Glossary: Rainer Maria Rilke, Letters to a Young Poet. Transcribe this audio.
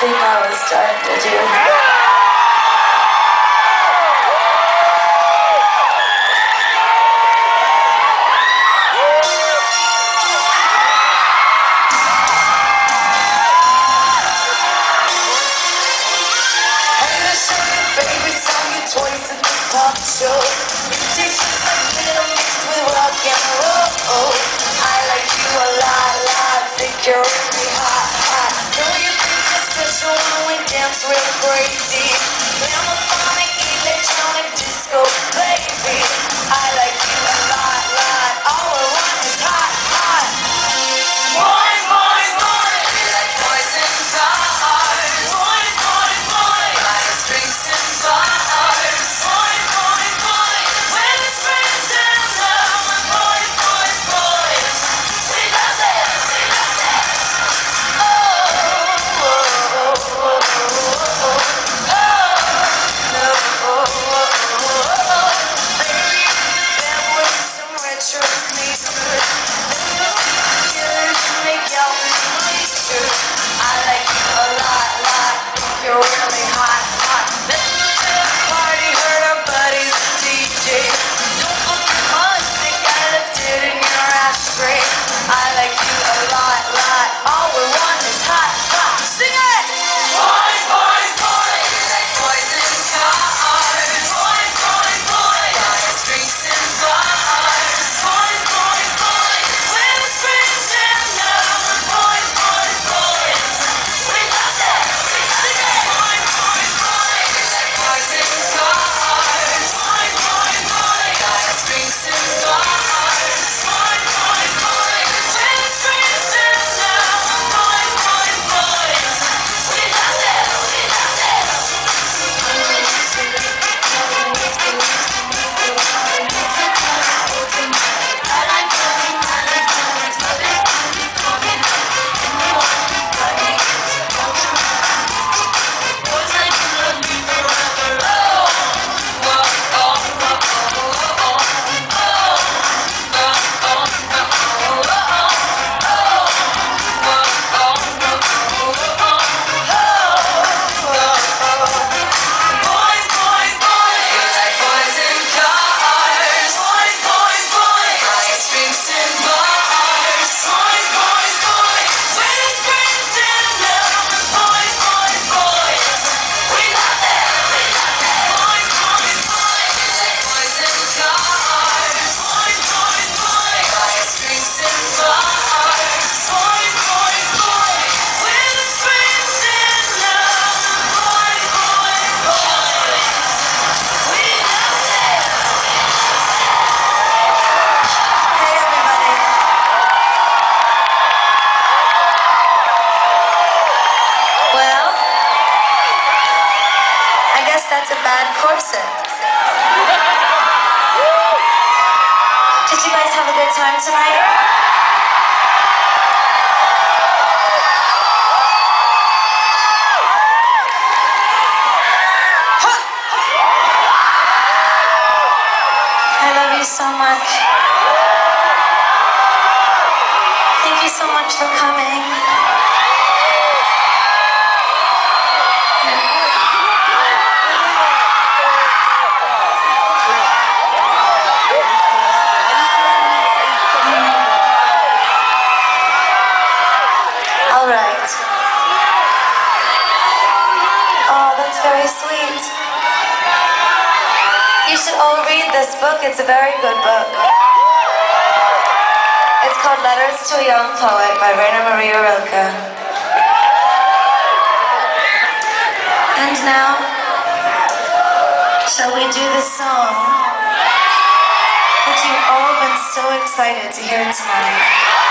think I was done, did you? And I showed you, baby, saw you twice at the pop show. You did you like little mixed with rock and roll. I like you a lot, think you're really hot. Know you think you're special when we dance real crazy. Lambophonic, electronic, disco, baby. I like you a lot, all I want is hot. Wine, we like boys in bars. Wine, buy us drinks in bars. Wine, when it's friends and love with boys. We love this, Baby, there was some retro sneakers. Little sneakers make y'all feel. I like you a lot. Think you're really hot. Then to the party, heard our buddies the DJ. Don't forget my stick, I left it in your ashtray. I like you a lot. All we want is hot. Sing it! We like boys in cars. Buy us drinks in bars. When it's friends and love with boys. We love this, sing it! We like boys in cars. Buy us drinks in bars. When it's friends and love with boys. We love this, We like boys in cars. Buy us drinks in bars. When it's friends and love with boys. We love this, We like boys in cars. Buy us drinks in bars. When it's friends and love with boys. We love this. Hey everybody. Well, I guess that's a bad corset. Did you guys have a good time tonight? I love you so much. Thank you so much for coming. All right. Oh, that's very sweet. You should all read this book. It's a very good book. It's called Letters to a Young Poet by Rainer Maria Rilke. And now, shall we do the song that you've all been so excited to hear tonight?